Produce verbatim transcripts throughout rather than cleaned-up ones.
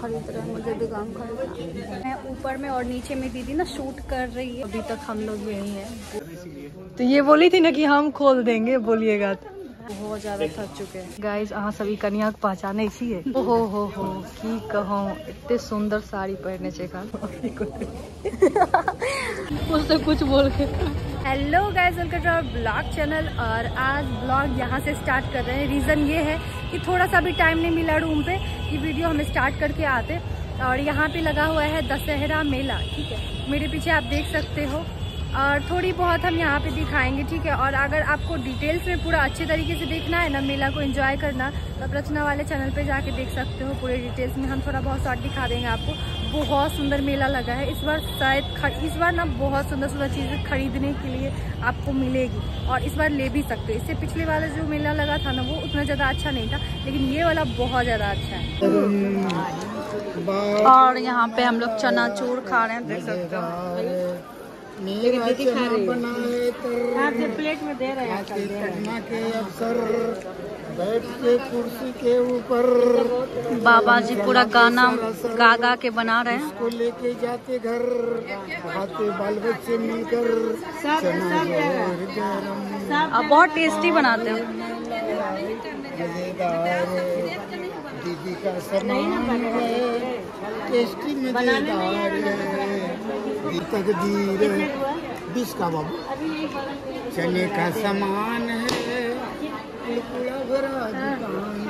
खरीद रहे हैं, मुझे भी काम खरीदना मैं ऊपर में और नीचे में दीदी ना शूट कर रही है। अभी तक हम लोग यही हैं। तो ये बोली थी ना कि हम खोल देंगे, बोलिएगा। बहुत ज्यादा थक चुके हैं गाइस। अहाँ सभी कनिया को पहचाने छी है। ओ हो हो हो की कहो, इतने सुंदर साड़ी पहनने छे का। कुछ तो कुछ बोल के। Hello guys, welcome to our blog channel. और आज ब्लॉग यहाँ से स्टार्ट कर रहे हैं। रीज़न ये है कि थोड़ा सा भी टाइम नहीं मिला रूम पे कि वीडियो हम स्टार्ट करके आते। और यहाँ पे लगा हुआ है दशहरा मेला, ठीक है, मेरे पीछे आप देख सकते हो। और थोड़ी बहुत हम यहाँ पे दिखाएंगे, ठीक है। और अगर आपको डिटेल्स में पूरा अच्छे तरीके से देखना है ना, मेला को एंजॉय करना, तो आप रचना वाले चैनल पे जाके देख सकते हो। पूरे डिटेल्स में हम थोड़ा बहुत शॉर्ट दिखा देंगे आपको। बहुत सुंदर मेला लगा है इस बार। शायद इस बार ना बहुत सुंदर सुंदर चीज़ें खरीदने के लिए आपको मिलेगी और इस बार ले भी सकते हो। इससे पिछले वाला जो मेला लगा था ना, वो उतना ज़्यादा अच्छा नहीं था, लेकिन ये वाला बहुत ज़्यादा अच्छा है। और यहाँ पे हम लोग चनाचूर खा रहे हैं, देख सकते हो। प्लेट में दे रहे हैं। पटना के अफसर बैठ के कुर्सी के ऊपर बाबा जी पूरा गाना गा गा के बना रहे हैं। इसको लेके जाते घर, खाते बाल बच्चे मिलकर। अब बहुत टेस्टी बनाते हैं दीदी का है, टेस्टी मजेदार है। तकदीर बीस का बाबू चने का सामान है, पूरा भरा दुकान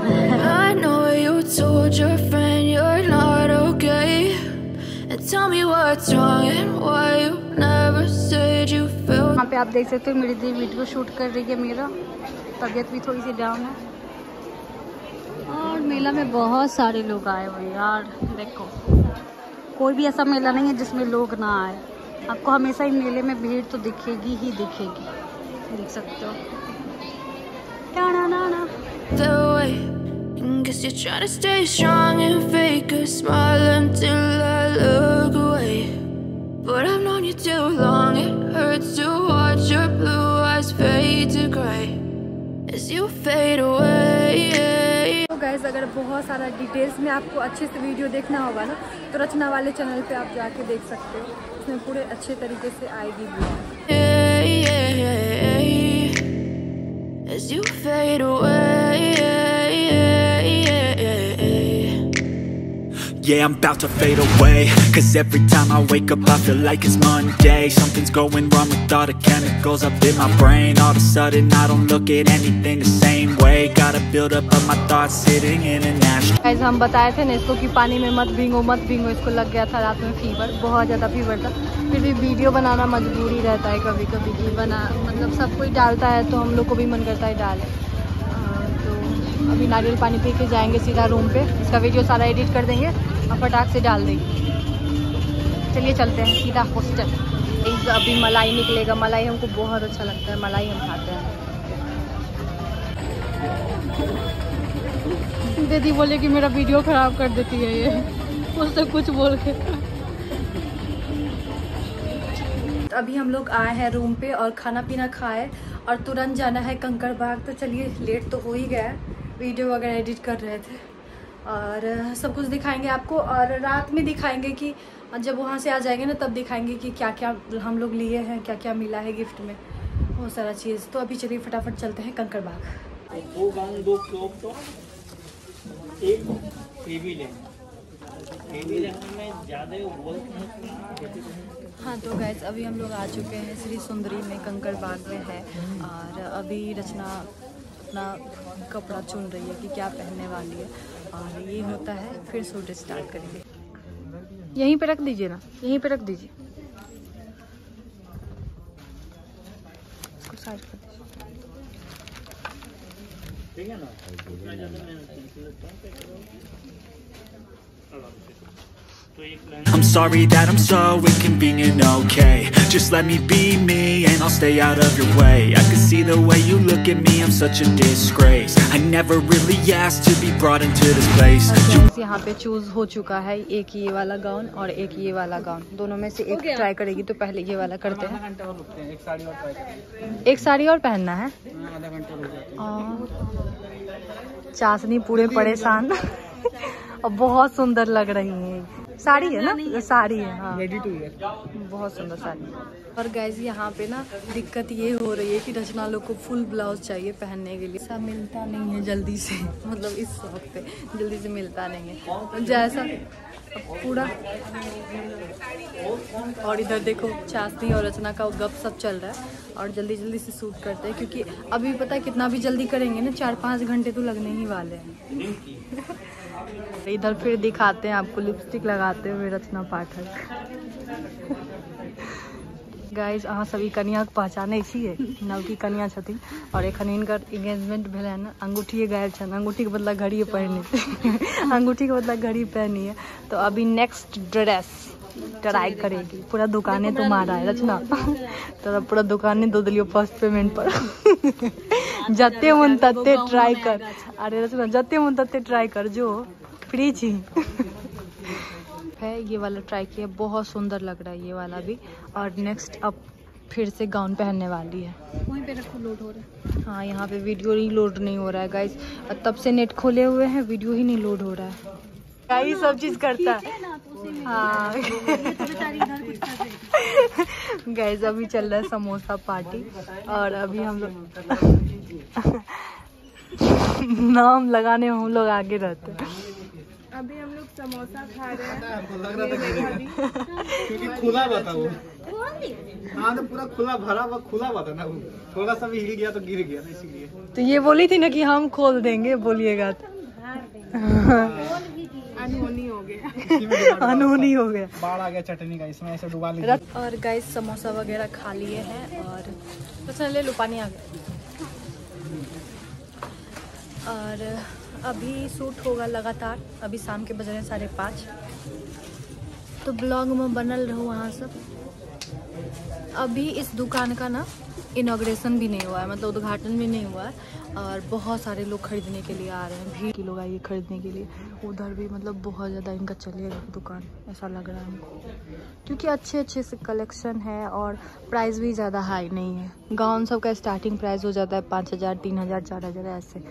है। I know you told your friend you're not okay, and tell me what's wrong and why you never said you felt। यहाँ पे आप देख सकते हो मेरी दी वीडियो शूट कर रही है। मेरा तबीयत भी थोड़ी सी डाउन है। और मेला में बहुत सारे लोग आए हुए यार। देखो, कोई भी ऐसा मेला नहीं है जिसमें लोग ना आए। आपको हमेशा ही मेले में भीड़ तो दिखेगी ही दिखेगी, देख सकते हो। क्या ना ना ना गाइस, अगर बहुत सारा डिटेल्स में आपको अच्छे से वीडियो देखना होगा ना, तो रचना वाले चैनल पे आप जाके देख सकते हो। इसमें पूरे अच्छे तरीके से आएगी Yeah, I'm about to fade away, cause every time I wake up I feel like it's Monday. Something's going wrong with all the chemicals up in my brain. All of a sudden I don't look at anything the same way. Gotta build up of my thoughts sitting in an ash. Guys, हम बताए थे ना इसको कि पानी में मत भींगो मत भींगो। इसको लग गया था रात में फीवर, बहुत ज़्यादा फीवर था। फिर भी वीडियो बनाना मजबूरी रहता है कभी कभी कि बना, मतलब सब कोई डालता है तो हम लोग को भी मन करता है डालें। तो अभी नारियल पानी पी के जाएंगे सीधा रूम पे। इसका वीडियो सारा एडिट कर देंगे और फटाक से डाल देंगे। चलिए चलते हैं सीधा हॉस्टल। एक अभी मलाई निकलेगा, मलाई हमको बहुत अच्छा लगता है, मलाई हम खाते हैं। दीदी बोले कि मेरा वीडियो ख़राब कर देती है ये, उससे कुछ बोल के। तो अभी हम लोग आए हैं रूम पे और खाना पीना खाए और तुरंत जाना है कंकड़बाग। तो चलिए, लेट तो हो ही गया, वीडियो वगैरह एडिट कर रहे थे और सब कुछ दिखाएंगे आपको। और रात में दिखाएंगे कि जब वहाँ से आ जाएंगे ना, तब दिखाएंगे कि क्या क्या हम लोग लिए हैं, क्या क्या मिला है गिफ्ट में, वो सारा चीज़। तो अभी चलिए फटाफट चलते हैं कंकड़बाग। दो गांग दो क्लोप तो एक हेवी लेंगे, हेवी लेंगे में ज़्यादा बोल। हाँ, तो गाइस अभी हम लोग आ चुके हैं श्री सुंदरी में, कंकड़बाग में है। और अभी रचना अपना कपड़ा चुन रही है कि क्या पहनने वाली है। और ये होता है, फिर सूट स्टार्ट करेंगे। यहीं पे रख दीजिए ना, यहीं पे रख दीजिए, इसको साइड कर दीजिए, ठीक है ना। I'm sorry that I'm so inconvenient, okay. Just let me be me and I'll stay out of your way. I can see the way you look at me, I'm such a disgrace. I never really asked to be brought into this place. यहाँ पे choose हो चुका है, एक ये वाला gown और एक ये वाला गाउन, दोनों में से एक ट्राई करेगी। तो पहले ये वाला करते हैं। एक साड़ी और पहनना है। चाशनी पूरे परेशान और बहुत सुंदर लग रही है। साड़ी है ना, साड़ी है, हाँ बहुत सुंदर साड़ी है। और गाइज यहाँ पे ना दिक्कत ये हो रही है कि रचना लोग को फुल ब्लाउज चाहिए पहनने के लिए, ऐसा मिलता नहीं है जल्दी से, मतलब इस शॉप पे जल्दी से मिलता नहीं है जैसा पूरा। और इधर देखो चाशनी और रचना का गप सब चल रहा है और जल्दी जल्दी से सूट करते हैं क्योंकि अभी पता है कितना भी जल्दी करेंगे ना चार पाँच घंटे तो लगने ही वाले हैं। इधर फिर दिखाते हैं आपको लिपस्टिक लगाते हुए रचना पाठक। गाइज अहाँ सभी कनिया के पहचाने छे, नवकी कनिया छथिन और एखन हिनकर एंगेजमेंट भेलन, अंगूठिए गायब छन, अंगूठी के बदला घड़िए पहने अंगूठी के बदला घड़ी पहनिए। तो अभी नेक्स्ट ड्रेस ट्राई करेगी, पूरा दुकाने तो मारा है रचना, तो पूरा दुकाने दो दिलियो फर्स्ट पेमेंट पर जते मन तते ट्राई कर। अरे रचना जते मन तते ट्राई कर, जो फ्री छी है ये वाला ट्राई किया, बहुत सुंदर लग रहा है ये वाला भी। और नेक्स्ट अब फिर से गाउन पहनने वाली है। वहीं पे रखो, लोड हो रहा है। हाँ यहाँ पे वीडियो ही लोड नहीं हो रहा है गाइस, तब से नेट खोले हुए हैं, वीडियो ही नहीं लोड हो रहा है गाइस, सब चीज करता है। हाँ गाइस अभी चल रहा है समोसा पार्टी और अभी हम लोग नाम लगाने में हम लोग आगे रहते हैं। अभी हम लोग समोसा खा रहे हैं क्योंकि खुला बात है वो, हाँ तो पूरा खुला भरा हुआ खुला बात है ना, वो थोड़ा सा भी हिल गया तो गिर गया ना, इसीलिए तो ये बोली थी ना कि हम खोल देंगे, बोलिएगा तो अनहोनी हो गया, अनहोनी हो गया, बाढ़ आ गया चटनी का, इसमें ऐसे डुबा लिया। और गाइस समोसा वगैरह खा लिए हैं और बस ले लो पानी आ गया। और अभी सूट होगा लगातार, अभी शाम के बज रहे हैं साढ़े पाँच, तो ब्लॉग में बनल रहो वहाँ सब। अभी इस दुकान का ना इनॉग्रेशन भी नहीं हुआ है, मतलब उद्घाटन भी नहीं हुआ है और बहुत सारे लोग खरीदने के लिए आ रहे हैं, भीड़ के लोग आइए खरीदने के लिए। उधर भी मतलब बहुत ज़्यादा इनका चलेगा दुकान, ऐसा लग रहा है हमको, क्योंकि अच्छे अच्छे से कलेक्शन है और प्राइस भी ज़्यादा हाई नहीं है। गाउन सब का स्टार्टिंग प्राइस हो जाता है पाँच हज़ार, तीन हज़ार, चार हज़ार ऐसे,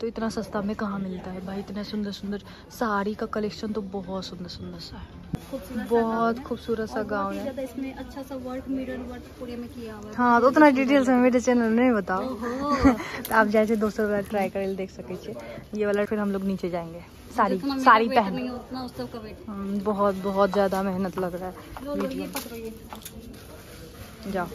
तो इतना सस्ता में कहाँ मिलता है भाई। इतने सुंदर सुंदर साड़ी का कलेक्शन तो बहुत सुंदर सुंदर सा है, बहुत खूबसूरत सा गाउन है, इसमें अच्छा सा वर्क मिरर वर्क पूरे में किया हुआ है। हाँ तो उतना डिटेल्स में मेरे चैनल में नहीं बताओ तो आप जैसे दोस्तों बार ट्राई करे देख सके छे। ये वाला फिर हम लोग नीचे जाएंगे साड़ी साड़ी पहन, बहुत बहुत ज़्यादा मेहनत लग रहा है, जाओ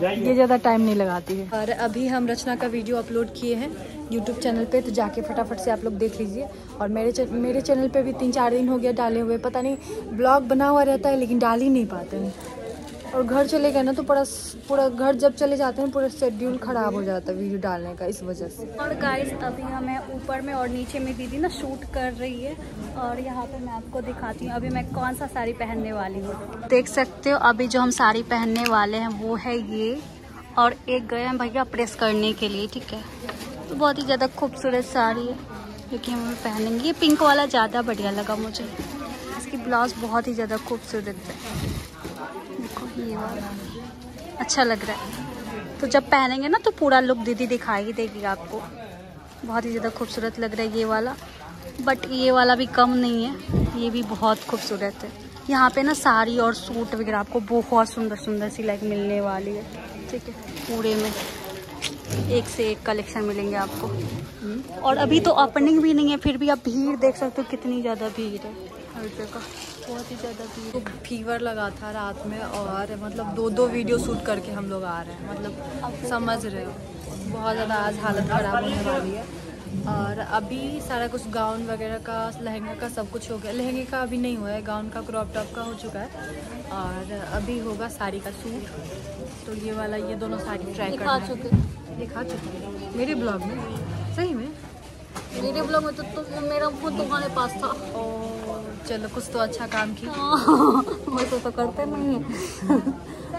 क्या ये ज़्यादा टाइम नहीं लगाती है। और अभी हम रचना का वीडियो अपलोड किए हैं यूट्यूब चैनल पे, तो जाके फटाफट से आप लोग देख लीजिए। और मेरे मेरे चैनल पे भी तीन चार दिन हो गया डाले हुए, पता नहीं ब्लॉग बना हुआ रहता है लेकिन डाल ही नहीं पाते हैं, और घर चले गए ना तो पूरा पूरा घर जब चले जाते हैं पूरा शेड्यूल ख़राब हो जाता है वीडियो डालने का, इस वजह से। और गाइस अभी हमें ऊपर में और नीचे में दीदी ना शूट कर रही है और यहाँ पे मैं आपको दिखाती हूँ अभी मैं कौन सा साड़ी पहनने वाली हूँ। देख सकते हो अभी जो हम साड़ी पहनने वाले हैं वो है ये, और एक गए हैं भैया प्रेस करने के लिए, ठीक है। तो बहुत ही ज़्यादा खूबसूरत साड़ी है क्योंकि हम पहनेंगे, ये पिंक वाला ज़्यादा बढ़िया लगा मुझे, इसकी ब्लाउज बहुत ही ज़्यादा खूबसूरत है, देखो ये वाला अच्छा लग रहा है। तो जब पहनेंगे ना तो पूरा लुक दीदी दिखाई देगी आपको, बहुत ही ज़्यादा खूबसूरत लग रहा है ये वाला, बट ये वाला भी कम नहीं है, ये भी बहुत खूबसूरत है। यहाँ पे ना साड़ी और सूट वगैरह आपको बहुत सुंदर सुंदर सी लाइक मिलने वाली है, ठीक है। पूरे में एक से एक कलेक्शन मिलेंगे आपको, और अभी तो ओपनिंग भी नहीं है फिर भी आप भीड़ देख सकते हो कितनी ज़्यादा भीड़ है हर जगह, बहुत ही ज़्यादा भीड़। फीवर लगा था रात में और मतलब दो दो वीडियो शूट करके हम लोग आ रहे हैं, मतलब समझ रहे हो बहुत ज़्यादा आज हालत ख़राब होने वाली है। और अभी सारा कुछ गाउन वगैरह का, लहंगा का सब कुछ हो गया, लहंगे का अभी नहीं हुआ है, गाउन का क्रॉप टॉप का हो चुका है और अभी होगा साड़ी का सूट। तो ये वाला ये दोनों साड़ी ट्राई करना है, दिखा चुके हैं मेरे ब्लॉग में, सही में मेरे ब्लॉग में तो, तो मेरा खुद दुकान के पास था। और चलो कुछ तो अच्छा काम किया वैसे तो करते नहीं है,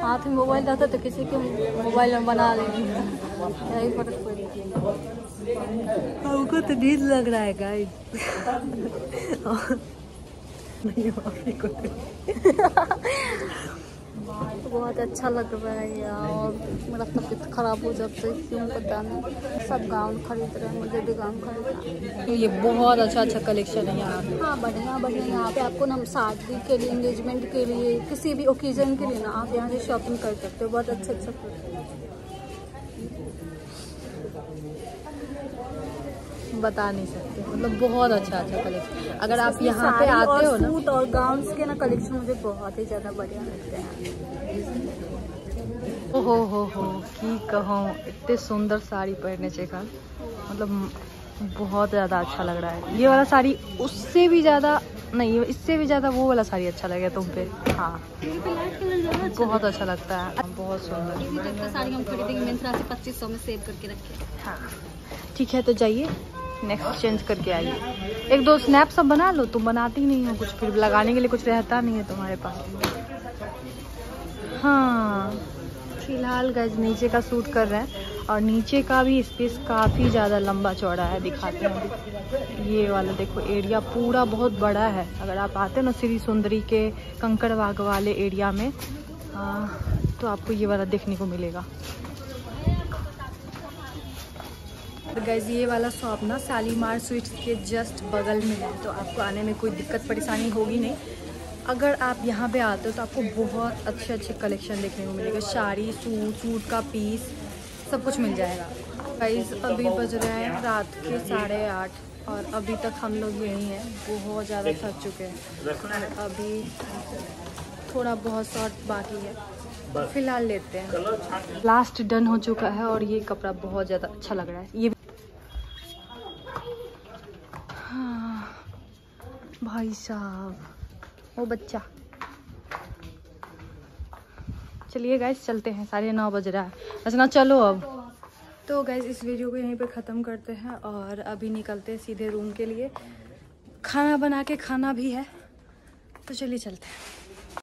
हाथ में मोबाइल रहता तो किसी के मोबाइल में बना लेंगे, यही फर्क पड़ेगी। हमको तो नींद लग रहा है गाइस बहुत अच्छा लग रहा है यार। मेरा तबियत खराब हो जाता है क्यों पता नहीं। सब गाउन खरीद रहे हैं, मुझे भी गाउन खरीदना है। ये बहुत अच्छा अच्छा कलेक्शन है यहाँ। हाँ बढ़िया बढ़िया। यहाँ पे आपको ना शादी के लिए, इंगेजमेंट के लिए, किसी भी ओकेजन के लिए ना आप यहाँ से शॉपिंग कर सकते हो। बहुत अच्छा अच्छा बता नहीं सकते, मतलब बहुत अच्छा अच्छा कलेक्शन। अगर आप यहाँ पे आते हो ना, सूट और गाउन्स के ना कलेक्शन मुझे बहुत ही ज़्यादा बढ़िया लगते हैं। ओहो हो हो की कहूँ, इतने सुंदर साड़ी पहनने से का मतलब बहुत ज़्यादा अच्छा लग रहा है। ये वाला साड़ी उससे भी ज़्यादा नहीं, इससे भी ज़्यादा वो वाला साड़ी अच्छा लगे तुम पे। हाँ बहुत अच्छा लगता है, बहुत सुंदर साड़ी। हम खरीदेंगे मिंत्रा से पच्चीस सौ में सेव करके रखें। हाँ ठीक है, तो जाइए नेक्स्ट चेंज करके आइए। एक दो स्नैप सब बना लो, तुम बनाती नहीं हो कुछ, फिर लगाने के लिए कुछ रहता नहीं है तुम्हारे पास। हाँ फिलहाल गज नीचे का सूट कर रहे हैं, और नीचे का भी स्पेस काफ़ी ज़्यादा लंबा चौड़ा है। दिखाते हैं ये वाला, देखो एरिया पूरा बहुत बड़ा है। अगर आप आते हो ना श्री सुंदरी के कंकड़बाग वाले एरिया में, आ, तो आपको ये वाला देखने को मिलेगा। गाइज ये वाला शॉप ना शालीमार स्वीट्स के जस्ट बगल में है, तो आपको आने में कोई दिक्कत परेशानी होगी नहीं। अगर आप यहाँ पे आते हो तो आपको बहुत अच्छे अच्छे कलेक्शन देखने को मिलेगा। साड़ी, सूट, सूट का पीस सब कुछ मिल जाएगा। गाइज अभी बज रहे हैं रात के साढ़े आठ, और अभी तक हम लोग यहीं हैं। बहुत ज़्यादा थक चुके हैं, अभी थोड़ा बहुत शॉर्ट बाकी है, तो फिलहाल लेते हैं। लास्ट डन हो चुका है, और ये कपड़ा बहुत ज़्यादा अच्छा लग रहा है। ये भाई साहब, ओ बच्चा। चलिए गाइस चलते हैं, साढ़े नौ बज रहा है। अच्छा ना चलो अब तो गाइस इस वीडियो को यहीं पे ख़त्म करते हैं, और अभी निकलते हैं सीधे रूम के लिए। खाना बना के खाना भी है, तो चलिए चलते हैं।